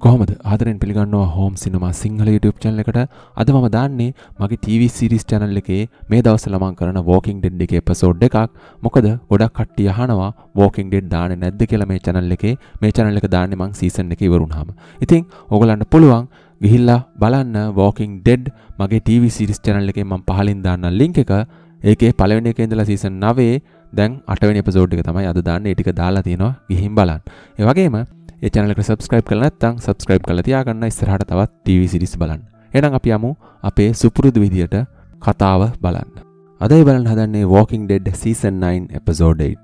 කොහොමද ආදරෙන් පිළිගන්නවා හෝම් සිනමා සිංහල YouTube channel එකට අද මම දාන්නේ මගේ TV series channel එකේ මේ දවස් ළමං කරන Walking Dead එකේ episode එකක්. මොකද ගොඩක් කට්ටිය අහනවා Walking Dead දාන්නේ නැද්ද කියලා මේ channel එකේ. මේ channel එක දාන්නේ මං season එක ඉවර වුණාම. ඉතින් ඕගලන්ට පුළුවන් ගිහිල්ලා බලන්න Walking Dead මගේ TV series channel එකේ මම පහලින් දාන්න link එක. ඒකේ පළවෙනි එකේ ඉඳලා season 9 දැන් 8 වෙනි episode එක තමයි අද දාන්නේ. ඒ ටික දාලා තියෙනවා. ගිහින් බලන්න. ඒ වගේම ඒ channel එකට subscribe කරලා නැත්නම් subscribe කරලා තියාගන්න ඉස්සරහට තවත් TV series බලන්න. එහෙනම් අපි යමු අපේ සුපුරුදු විදියට කතාව බලන්න. අද අපි බලන්න හදන්නේ Walking Dead Season 9 Episode 8.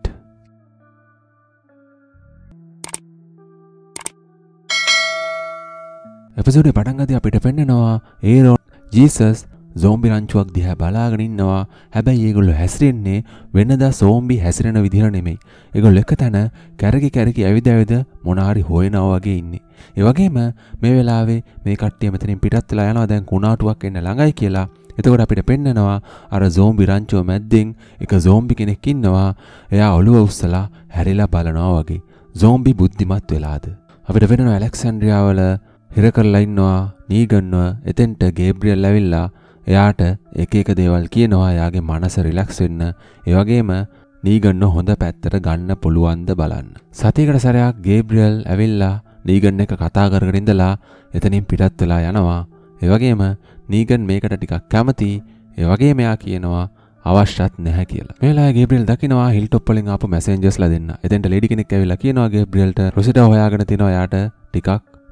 episode පටන් ගදී අපිට පෙන්නනවා Aaron Jesus zombie රංචුවක් දිහා බලාගෙන ඉන්නවා. හැබැයි ඒගොල්ලෝ හැසිරෙන්නේ වෙනදා zombie හැසිරෙන විදිහට නෙමෙයි. ඒගොල්ලෝ එකතන කැරකි ඇවිද මොනාරි හොයනවා වගේ ඉන්නේ. ඒ වගේම මේ වෙලාවේ මේ කට්ටිය මෙතනින් පිටත් වෙලා යනවා දැන් කුණාටුවක් එන්න ළඟයි කියලා. එතකොට අපිට පෙන්නනවා අර zombie රංචුව මැද්දෙන් එක zombie කෙනෙක් ඉන්නවා. එයා ඔළුව උස්සලා හැරිලා බලනවා වගේ. zombie බුද්ධිමත් වෙලාද. අපිට වෙනවා ඇලෙක්සැන්ඩ්‍රියා වල හිර කරලා ඉන්නවා නීගන්ව. එතෙන්ට ගේබ්‍රියල් ඇවිල්ලා එයාට එක එක දේවල් කියනවා එයාගේ මනස රිලැක්ස් වෙන්න. ඒ වගේම නීගන්ව හොඳ පැත්තට ගන්න පුළුවන්ද බලන්න. සතියකට සැරයක් ගේබ්‍රියල් ඇවිල්ලා නීගන් එක කතා කරගෙන ඉඳලා එතනින් පිටත් වෙලා යනවා. ඒ වගේම නීගන් මේකට ටිකක් කැමතියි. ඒ වගේම එයා කියනවා අවශ්‍යත් නැහැ කියලා. මේ වෙලාවේ ගේබ්‍රියල් දකිනවා හිල්ටොප් වලින් ආපු මැසෙන්ජර්ස්ලා දෙන්න. එතෙන්ට ලේඩි කෙනෙක් ඇවිල්ලා කියනවා ගේබ්‍රියල්ට රොසිටා හොයාගෙන තිනවා එයාට ටිකක්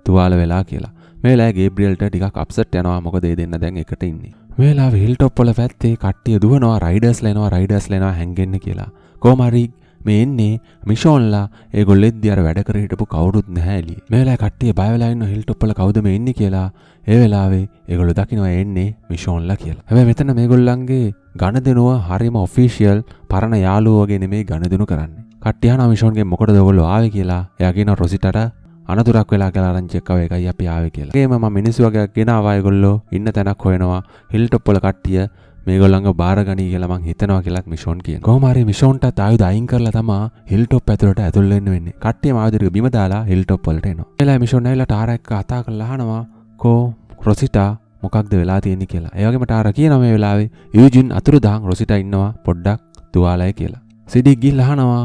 තුවාල වෙලා කියලා. මේ වෙලාවේ ගේබ්‍රියල්ට ටිකක් අප්සෙට් යනවා මොකද ඒ දෙන්න දැන් එකට ඉන්නේ. මේලා හිල්ටොප් වල පැත්තේ කට්ටිය දුවනවා රයිඩර්ස්ලා එනවා හැංගෙන්න කියලා. කොහොම හරි මේ එන්නේ මිෂෝන්ලා ඒගොල්ලෝ එද්දී අර වැඩ කර හිටපු කවුරුත් නැහැ එළියේ. මේ වෙලාවේ කට්ටිය බය වෙලා ඉන්න හිල්ටොප් වල කවුද මේ එන්නේ කියලා. ඒ වෙලාවේ ඒගොල්ලෝ දකිනවා එන්නේ මිෂෝන්ලා කියලා. හැබැයි මෙතන මේගොල්ලන්ගේ ඝනදෙනුව හරියම ඔෆිෂියල් පරණ යාළුවෝ වගේ නෙමෙයි ඝනදෙනු කරන්නේ. කට්ටිය අහනවා මිෂෝන්ගෙන් මොකටද ඔයගොල්ලෝ ආවේ කියලා. එයා කියනවා රොසිටාට අනතුරක් වෙලා කියලා ආරංචි එකව එකයි අපි ආවේ කියලා. ඒකේම මම මිනිස්සු වර්ගයක් ගෙනාවා ඒගොල්ලෝ ඉන්න තැනක් හොයනවා. හිල්ටොප් වල කට්ටිය මේගොල්ලන්ව බාරගනී කියලා මං හිතනවා කියලාත් මිෂෝන් කියනවා. කොහොම හරි මිෂෝන්ටත් ආයුධ අයින් කරලා තමා හිල්ටොප් ඇතුළට ඇතුල් වෙන්න වෙන්නේ. කට්ටියම ආයුධ බිම දාලා හිල්ටොප් වලට එනවා. එලා මිෂෝන් ඇවිල්ලා ටාරා එක්ක කතා කරලා අහනවා කෝ රොසිටා මොකක්ද වෙලා තියෙන්නේ කියලා. ඒ වගේම ටාරා කියනවා මේ වෙලාවේ යූජින් අතුරුදහන් රොසිටා ඉන්නවා පොඩ්ඩක් තුවාලය කියලා. සිඩි ගිහලා අහනවා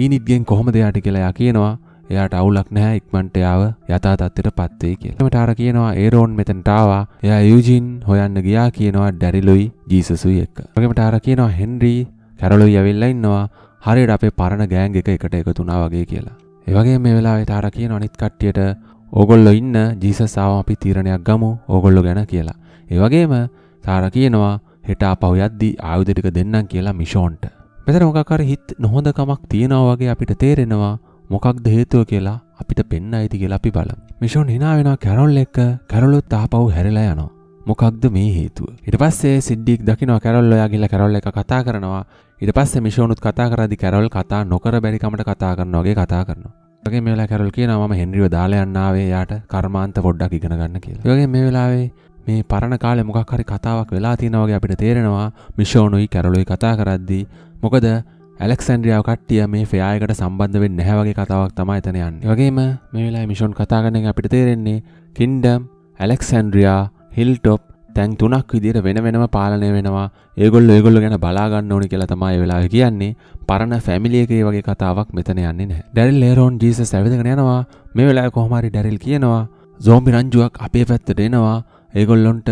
ඊනිඩ්ගෙන් කොහොමද යාට කියලා. එයා කියනවා එයාට අවුලක් නැහැ ඉක්මනට යාව යථා තත්ත්වයටපත් වෙයි කියලා. එතකොට ආර කියනවා ඒරෝන් මෙතනට ආවා. එයා යූජින් හොයන්න ගියා කියනවා ඩැරිලුයි ජීසසුයි එක්ක. වගේමට ආර කියනවා හෙන්රි කැරලුයි ඇවිල්ලා ඉන්නවා. හරියට අපේ පරණ ගෑන් එක එකට එකතු වුණා වගේ කියලා. ඒ වගේම මේ වෙලාවේ ආර කියනවා අනිත් කට්ටියට ඕගොල්ලෝ ඉන්න ජීසස් ආවම අපි තීරණයක් ගමු ඕගොල්ලෝ ගැන කියලා. ඒ වගේම ආර කියනවා හෙට ආපහු යද්දී ආයුධ ටික දෙන්නම් කියලා මිෂෝන්ට. මෙතන මොකක් හරි හිත නොහොඳකමක් තියෙනවා වගේ අපිට තේරෙනවා. මොකක්ද හේතුව කියලා අපිට පෙන්න ඇති කියලා අපි බලමු. මිෂෝන් hina වෙනවා කැරොල් එක්ක. කැරොලුත් ආපහු හැරිලා යනවා. මොකක්ද මේ හේතුව? ඊට පස්සේ සිඩ්ඩික් දකිනවා කැරොල් ඔයා ගිහලා කැරොල් එක්ක කතා කරනවා. ඊට පස්සේ මිෂෝනුත් කතා කරද්දි කැරොල් කතා නොකර බැරි කමට කතා කරනවා වගේ කතා කරනවා. ඒ වගේම මේ වෙලාවේ කැරොල් කියනවා මම හෙන්රිව දාලා යන්න ආවේ එයාට කර්මාන්ත පොඩ්ඩක් ඉගෙන ගන්න කියලා. ඒ වගේම මේ වෙලාවේ මේ පරණ කාලේ මොකක් හරි කතාවක් වෙලා තියෙනවා වගේ අපිට තේරෙනවා. මිෂෝනුයි කැරොලුයි කතා කරද්දි මොකද ඇලෙක්සැන්ඩ්‍රියාව කට්ටිය මේ ෆෙයා එකට සම්බන්ධ වෙන්නේ නැහැ වගේ කතාවක් තමයි එතන යන්නේ. ඒ වගේම මේ වෙලාවේ මිෂෝන් කතා කරන එක අපිට තේරෙන්නේ කින්ඩම්, ඇලෙක්සැන්ඩ්‍රියා, හිල්ටොප් දැන් තුනක් විදිහට වෙන වෙනම පාලනය වෙනවා. ඒගොල්ලෝ ගැන බලා ගන්න ඕනේ කියලා තමයි මේ වෙලාවේ කියන්නේ. පරණ ෆැමිලි එකේ වගේ කතාවක් මෙතන යන්නේ නැහැ. ඩැරිල්, ඒරෝන්, ජීසස් ඇවිදගෙන යනවා. මේ වෙලාවේ කොහොම හරි ඩැරිල් කියනවා zombie රංජුවක් අපේ පැත්තට එනවා. ඒගොල්ලොන්ට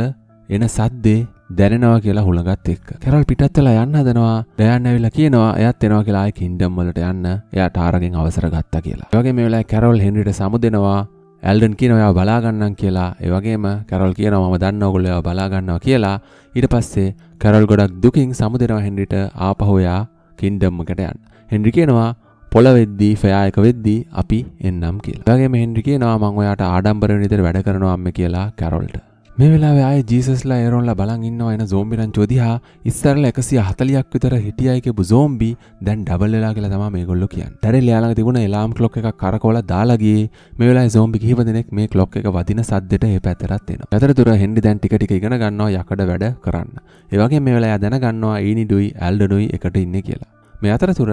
එන සද්දේ දැනෙනවා කියලා හුලඟත් එක්ක. කැරල් පිටත් වෙලා යන්න හදනවා. ඩයන් ඇවිල්ලා කියනවා එයාත් එනවා කියලා ආයේ කින්ඩම් වලට යන්න. එයා ටාරගෙන් අවසර ගත්තා කියලා. ඒ වගේම මේ වෙලාවේ කැරල් හෙන්රිට සමුදෙනවා. ඇල්ඩන් කියනවා එයා බලා ගන්නම් කියලා. ඒ වගේම කැරල් කියනවා මම දන්නවා ඔයගොල්ලෝ එයා බලා ගන්නවා කියලා. ඊට පස්සේ කැරල් ගොඩක් දුකින් සමුදෙනවා හෙන්රිට ආපහු එයා කින්ඩම් එකට යන්න. හෙන්රි කියනවා පොළවෙද්දී ෆෙයා එක වෙද්දී අපි එන්නම් කියලා. ඒ වගේම හෙන්රි කියනවා මම ඔයාට ආඩම්බර වෙන විදිහට වැඩ කරනවා අම්මේ කියලා කැරල්ට. මේ වෙලාවේ ආයේ ජීසස්ලා ඒරොන්ලා බලන් ඉන්නවා එන zombie රංචුව දිහා. ඉස්සරලා 140ක් විතර හිටියයි කියපු zombie දැන් ඩබල් වෙලා කියලා තමයි මේගොල්ලෝ කියන්නේ. දැරෙල් යාළඟ තිබුණ alarm clock එකක් කරකවලා දාලා ගියේ. මේ වෙලාවේ zombie කිහිප දෙනෙක් මේ clock එක වදින සද්දෙට ඒ පැත්තටත් එනවා. අතරතුර හෙන්රි දැන් ටික ඉගෙන ගන්නවා යකඩ වැඩ කරන්න. ඒ වගේම මේ වෙලාවේ දැනගන්නවා ඊනිඩුයි ඇල්ඩනුයි එකට ඉන්නේ කියලා. මේ අතරතුර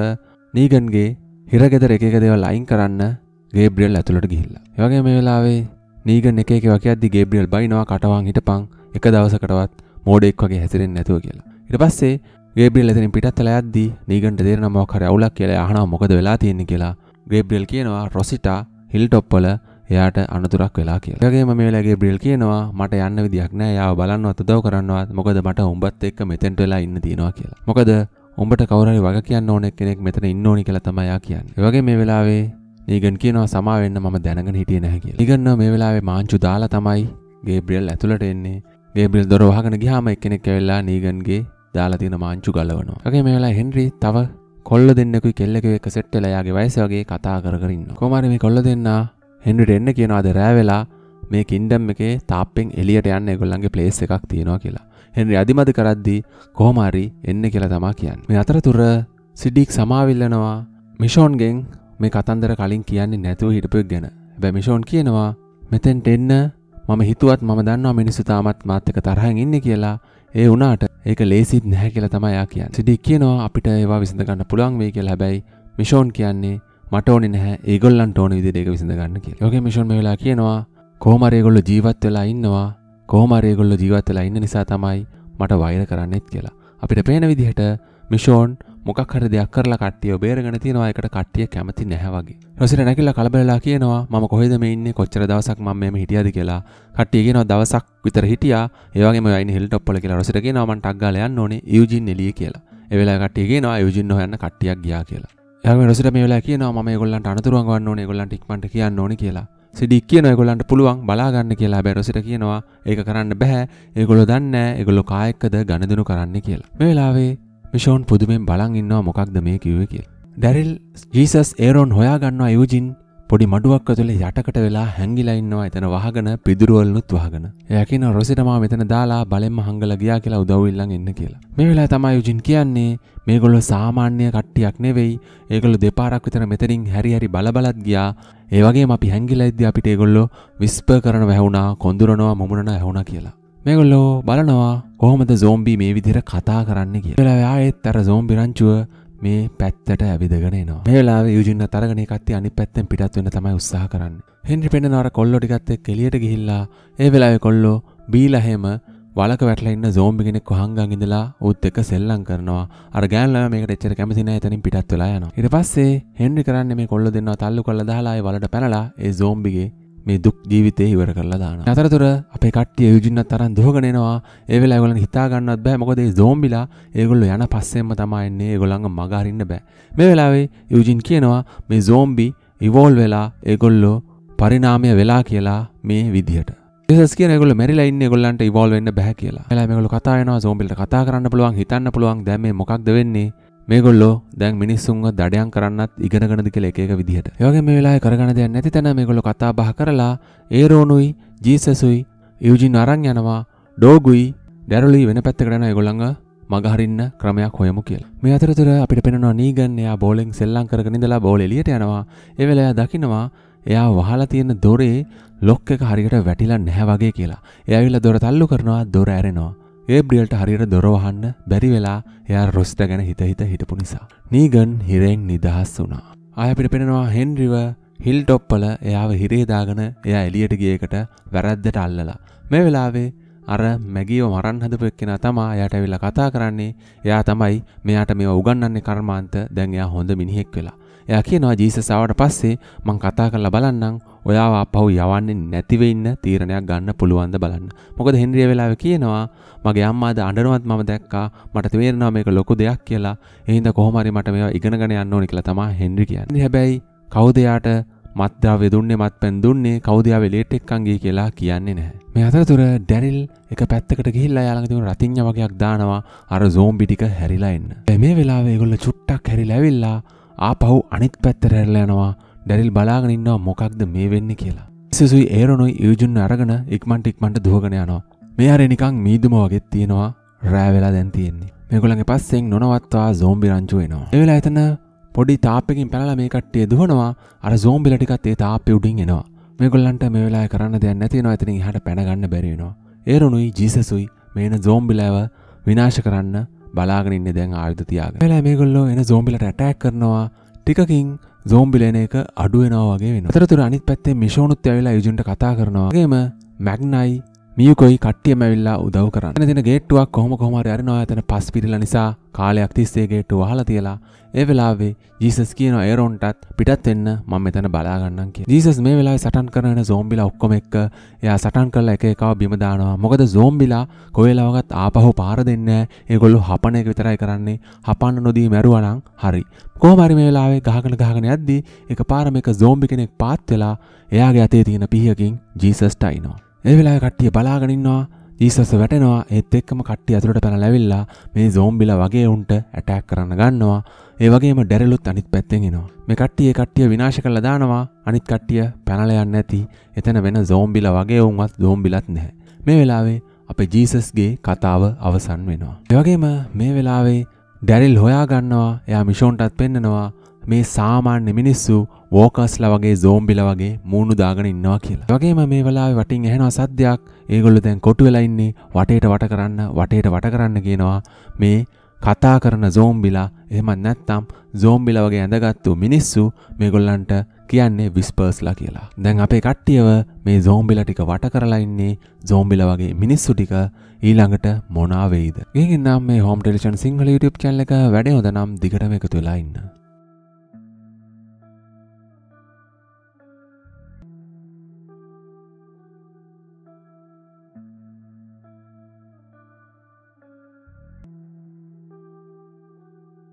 නීගන්ගේ හිරගෙදර එක එක දේවල් අයින් කරන්න ගේබ්‍රියල් ඇතුළට ගිහිල්ලා. ඒ වගේම මේ වෙලාවේ නීගන් එක එක වකයක් දි ගේබ්‍රියල් බයිනවා කටවන් හිටපන් එක දවසකටවත් මෝඩෙක් වගේ හැසිරෙන්නේ නැතුව කියලා. ඊට පස්සේ ගේබ්‍රියල් එතනින් පිටත් වෙලා යද්දී නීගන්ට තේරෙනවා මොකක් හරි අවුලක් කියලා. අහනවා මොකද වෙලා තියෙන්නේ කියලා. ගේබ්‍රියල් කියනවා රොසිටා හිල්ටොප් වල එයාට අනතුරක් වෙලා කියලා. ඒ වගේම මේ වෙලාවේ ගේබ්‍රියල් කියනවා මට යන්න විදියක් නැහැ. යාව බලන්නවත් උදව් කරන්නවත්. මොකද මට උඹත් එක්ක මෙතෙන්ට වෙලා ඉන්න තියෙනවා කියලා. මොකද උඹට කවුරු හරි වග කියන්න ඕන කෙනෙක් මෙතන ඉන්න ඕනි කියලා තමයි යා කියන්නේ. ඒ වගේ මේ වෙලාවේ නීගන් කියනවා සමා වෙන්න මම දැනගෙන හිටියේ නැහැ කියලා. නීගන් මේ වෙලාවේ මාංචු දාලා තමයි ගේබ්‍රියල් ඇතුළට එන්නේ. ගේබ්‍රියල් දොර වහගෙන ගියාම එක්කෙනෙක් ඇවිල්ලා නීගන්ගේ දාලා තියෙන මාංචු ගලවනවා. ඒ වගේ මේ වෙලාවේ හෙන්රි තව කොල්ල දෙන්නෙකුයි කෙල්ලෙකුයි එක්ක සෙට් වෙලා යාගේ වයස වගේ කතා කර කර ඉන්නවා. කොහොමාරි මේ කොල්ල දෙන්නා හෙන්රිට එන්න කියනවා අද රෑ වෙලා මේ කින්ඩම් එකේ තාප්පෙන් එළියට යන්න ඒගොල්ලන්ගේ ප්ලේස් එකක් තියෙනවා කියලා. හෙන්රි අදිමදි කරද්දී කොහොම හරි එන්න කියලා තමා කියන්නේ. මේ අතරතුර සිඩික් සමාවිල්නවා මිෂෝන්ගෙන් මේ කතන්දර කලින් කියන්නේ නැතුව හිටපෙක් ගැන. හැබැයි මිෂෝන් කියනවා මෙතෙන්ට එන්න මම හිතුවත් මම දන්නවා මිනිස්සු තාමත් මාත් එක්ක තරහින් ඉන්නේ කියලා. ඒ වුණාට ඒක ලේසිත් නැහැ කියලා තමයි යා කියන්නේ. සිඩික් කියනවා අපිට ඒවා විසඳ ගන්න පුළුවන් වෙයි කියලා. හැබැයි මිෂෝන් කියන්නේ මට ඕනේ නැහැ ඒගොල්ලන්ට ඕන විදිහට ඒක විසඳ ගන්න කියලා. ඒකේ මිෂෝන් මේ වෙලාව කියනවා කොහොම හරි ඒගොල්ලෝ ජීවත් වෙලා ඉන්නවා. කොහොමරි ඒගොල්ලෝ ජීවත් වෙලා ඉන්න නිසා තමයි මට වෛර කරන්නෙත් කියලා. අපිට පේන විදිහට මිෂෝන් මොකක් හරි දෙයක් කරලා කට්ටිය බේරගෙන තියනවා. ඒකට කට්ටිය කැමති නැහැ වගේ. රොසිටා නැගිලා කලබලලා කියනවා මම කොහෙද මේ ඉන්නේ කොච්චර දවසක් මම මෙහෙම හිටියද කියලා. කට්ටිය කියනවා දවසක් විතර හිටියා. ඒ වගේම ඔය අයිනේ හෙල්ටොප් වල කියලා. රොසිටා කියනවා මං ටක් ගාලා යන්න ඕනේ යූජින් එළියේ කියලා. ඒ වෙලාවේ කට්ටිය කියනවා යූජින් හොයන්න කට්ටියක් ගියා කියලා. එයාගේ රොසිටා මේ වෙලාවේ කියනවා මම ඒගොල්ලන්ට අනතුරු අඟවන්න ඕනේ ඒගොල්ලන්ට ඉක්මනට කියන්න ඕනේ කියලා. සිඩික් කියනවා ඒගොල්ලන්ට පුළුවන් බලා ගන්න කියලා. හැබැයි රොසිටා කියනවා ඒක කරන්න බෑ. ඒගොල්ලෝ දන්නේ නැහැ ඒගොල්ලෝ කායකද ගණදුණු කරන්න කියලා. මේ වෙලාවේ මිෂෝන් පුදුමෙන් බලන් ඉන්නවා මොකක්ද මේ කිව්වේ කියලා. ඩැරිල් ජීසස් ඒරොන් හොයා ගන්නවා යූජින් පොඩි මඩුවක් ඇතුලේ යටකට වෙලා හැංගිලා ඉන්නවා. එතන වහගෙන පිදුරු වලනුත් වහගෙන. එයා කියනවා රොසිටා මාව මෙතන දාලා බලෙන්ම හංගලා ගියා කියලා උදව් ඉල්ලන් එන්න කියලා. මේ වෙලාවේ තමයි යූජින් කියන්නේ මේගොල්ලෝ සාමාන්‍ය කට්ටියක් නෙවෙයි. ඒගොල්ලෝ දෙපාරක් විතර මෙතනින් හැරි බලබලත් ගියා. ඒ වගේම අපි හැංගිලා ඉද්දී අපිට ඒගොල්ලෝ විස්පර් කරන වැහුණා, කොඳුරනවා, මමුණනවා ඇහුණා කියලා. මේගොල්ලෝ බලනවා කොහොමද zombie මේ විදිහට කතා කරන්නේ කියලා. ඒ වෙලාවේ ආයෙත් අර zombie රංචුව මේ පැත්තට ඇවිදගෙන එනවා. මේ වෙලාවේ යූජින් අතරගෙන එකත් අනිත් පැත්තෙන් පිටත් වෙන්න තමයි උත්සාහ කරන්නේ. හෙන්රි පෙන්නනවා අර කොල්ලෝ ටිකත් එක්ක එළියට ගිහිල්ලා ඒ වෙලාවේ කොල්ලෝ බීලා හැම වලක වැටලා ඉන්න zombie කෙනෙක් වහංගන් ඉඳලා ඌත් එක්ක සෙල්ලම් කරනවා. අර ගෑනු ළමයා මේකට එච්චර කැමති නැහැ. එතනින් පිටත් වෙලා යනවා. ඊට පස්සේ හෙන්රි කරන්නේ මේ කොල්ල දෙන්නා තල්ලු කරලා දාලා ඒ වලට පැනලා ඒ zombieගේ මේ දුක් ජීවිතේ ඉවර කරලා දානවා. අතරතුර අපේ කට්ටිය යූජින්වත් තරන් දුවගෙන එනවා. ඒ වෙලාව ඒගොල්ලන් හිතා ගන්නවත් බෑ. මොකද මේ zombieලා ඒගොල්ලෝ යන පස්සෙන්ම තමයි එන්නේ. ඒගොල්ලන්ව මග අරින්න බෑ. මේ වෙලාවේ යූජින් කියනවා මේ zombie evolve වෙලා ඒගොල්ලෝ පරිණාමය වෙලා කියලා මේ විදිහට. ජීසස් කියන ඒගොල්ලෝ මැරිලා ඉන්නේ ඒගොල්ලන්ට ඉවෝල්ව වෙන්න බෑ කියලා. එලා මේගොල්ලෝ කතා වෙනවා zombieලට කතා කරන්න පුළුවන් හිතන්න පුළුවන් දැන් මේ මොකක්ද වෙන්නේ? මේගොල්ලෝ දැන් මිනිස්සුන්ව දඩයන් කරන්නත් ඉගෙනගෙනද කියලා එක එක විදිහට. ඒ වගේම මේ වෙලාවේ කරගන්න දෙයක් නැති තැන මේගොල්ලෝ කතා බහ කරලා ඒරෝනුයි ජීසස්ුයි යූජින් අරන් යනවා ඩෝගුයි ඩැරලුයි වෙන පැත්තකට යනවා ඒගොල්ලන්ව මගහරින්න ක්‍රමයක් හොයමු කියලා. මේ අතරතුර අපිට පේනවා නීගන් එයා බෝලින් සෙල්ලම් කරගෙන ඉඳලා බෝල එළියට යනවා. ඒ වෙලාවේ දකින්නවා එයා වහලා තියෙන දොරේ ලොක් එක හරියට වැටිලා නැහැ වගේ කියලා. එයා ඇවිල්ලා දොර තල්ලු කරනවා දොර ඇරෙනවා. ගේබ්‍රියල්ට හරියට දොර වහන්න බැරි වෙලා එයා රොස්ටා ගැන හිත හිටපු නිසා. නීගන් හිරෙන් නිදහස් වුණා. ආය අපිට පේනවා හෙන්රිව හිල්ටොප් වල එයාව හිරේ දාගෙන එයා එළියට ගිය එකට වැරද්දට අල්ලලා. මේ වෙලාවේ අර මැගිව මරන්න හදපු එක්කෙනා තමයි එයාට ඇවිල්ලා කතා කරන්නේ. එයා තමයි මෙයාට මේව උගන්වන්නේ කර්මාන්ත දැන් එයා හොඳ මිනිහෙක් වෙලා. එයා කියනවා ජීසස් ආවට පස්සේ මං කතා කරලා බලන්නම් ඔයාව ආපහු යවන්නේ නැතිව ඉන්න තීරණයක් ගන්න පුළුවන්ද බලන්න. මොකද හෙන්රිය වෙලාවේ කියනවා මගේ අම්මාද අඬනවත් මම දැක්කා. මට තේරෙනවා මේක ලොකු දෙයක් කියලා. ඒ හින්දා කොහොම හරි මට මේවා ඉගෙනගෙන යන්න ඕනේ කියලා තමයි හෙන්රි කියන්නේ. හැබැයි කවුද එයාට මත්ද්‍රව්‍ය දුන්නේ මත්පැන් දුන්නේ කවුද යාවේ ලේට් එක්කන් ගියේ කියලා කියන්නේ නැහැ. මේ අතරතුර ඩැරිල් එක පැත්තකට ගිහිල්ලා යාළඟ තියෙන රතිඤ්ඤා වගේක් දානවා අර zombie ටික හැරිලා එන්න. මේ වෙලාවේ ඒගොල්ලෝ චුට්ටක් හැරිලා ඇවිල්ලා ආපහු අනිත් පැත්තට ඇරලා යනවා. ඩැරිල් බලාගෙන ඉන්නවා මොකක්ද මේ වෙන්නේ කියලා. සිසුයි ඒරොනොයි යූජුන් අරගෙන ඉක්මන්ට දුවගෙන යනවා. මේ හැරේ නිකන් මීදුම වගේ තියෙනවා. රෑ වෙලා දැන් තියෙන්නේ. මේගොල්ලන්ගේ පස්සෙන් නොනවත්වා zombie රංචු එනවා. ඒ වෙලාව එතන පොඩි තාප්පකින් පැනලා මේ කට්ටිය දුවනවා. අර zombieලා ටිකත් ඒ තාප්පේ උඩින් එනවා. මේගොල්ලන්ට මේ වෙලාවේ කරන්න දෙයක් නැති වෙනවා. එතනින් එහාට පැන ගන්න බැරි වෙනවා. ඒරොනොයි ජීසස්ුයි මේන zombieලාව විනාශ කරන්න බලාගෙන ඉන්නේ දැන් ආයුධ තියාගෙන. එලා මේගොල්ලෝ එන zombieලට ඇටැක් කරනවා. ටිකකින් සෝම්බිලේන එක අඩු වෙනවා වගේ වෙනවා. අතරතුර අනිත් පැත්තේ මිෂෝනුත් ඇවිල්ලා යුජුන්ට කතා කරනවා. ඒගොම මැග්නයි මියුකෝයි කට්ටියම ඇවිල්ලා උදව් කරනවා. එතන තියෙන ගේට්ටුවක් කොහොම කොහම හරි අරිනවා. එතන පස් පිරලා නිසා කාලයක් තිස්සේ ගේට්ටුව වහලා තියලා ඒ වෙලාවේ ජීසස් කියනවා ඒරොන්ටත් පිටත් වෙන්න මම මෙතන බලා ගන්නම් කියලා. ජීසස් මේ වෙලාවේ සටන් කරන සෝම්බිලා ඔක්කොම එක්ක එයා සටන් කරලා එක එකව බිම දානවා. මොකද සෝම්බිලා කොහෙලාවකත් ආපහු පාර දෙන්නේ නැහැ. ඒගොල්ලෝ හපන එක විතරයි කරන්නේ. හපන්න නොදී මැරුවා නම් හරි. කොහොම හරි මේ වෙලාවේ ගහගෙන යද්දී එකපාරම එක සෝම්බි කෙනෙක් පාත් වෙලා එයාගේ අතේ තියෙන පිහියකින් ජීසස්ට අයිනවා. ඒ වෙලාවේ කට්ටිය බලාගෙන ඉන්නවා. ජීසස් වැටෙනවා. ඒත් එක්කම කට්ටිය අතුරට පැනලා ඇවිල්ලා මේ සෝම්බිලා වගේ උන්ට ඇටැක් කරන්න ගන්නවා. ඒ වගේම ඩැරලුත් අනිත් පැත්තෙන් එනවා. මේ කට්ටිය විනාශ කරලා දානවා. අනිත් කට්ටිය පැනලා යන්නේ නැති. එතන වෙන සෝම්බිලා වගේ උන්වත් සෝම්බිලත් නැහැ. මේ වෙලාවේ අපේ ජීසස්ගේ කතාව අවසන් වෙනවා. ඒ වගේම මේ වෙලාවේ ඩැරල් හොයා ගන්නවා. එයා මිෂෝන්ටත් පෙන්නනවා මේ සාමාන්‍ය මිනිස්සු වෝකර්ස්ලා වගේ සෝම්බිලා වගේ මූණු දාගෙන ඉන්නවා කියලා. ඒ වගේම මේ වෙලාවේ වටින් ඇහෙනවා සද්දයක්. ඒගොල්ලෝ දැන් කොටු වෙලා ඉන්නේ වටේට වට කරන්න කියනවා. මේ කතා කරන සෝම්බිලා එහෙමත් නැත්නම් සෝම්බිලා වගේ ඇඳගත්තු මිනිස්සු මේගොල්ලන්ට කියන්නේ විස්පර්ස්ලා කියලා. දැන් අපේ කට්ටියව මේ සෝම්බිලා ටික වට කරලා ඉන්නේ. සෝම්බිලා වගේ මිනිස්සු ටික ඊළඟට මොනවා වෙයිද? එහෙනම් මේ Home Television Sinhala YouTube channel එක වැඩේ හොඳනම් දිගටම එකතු වෙලා ඉන්න.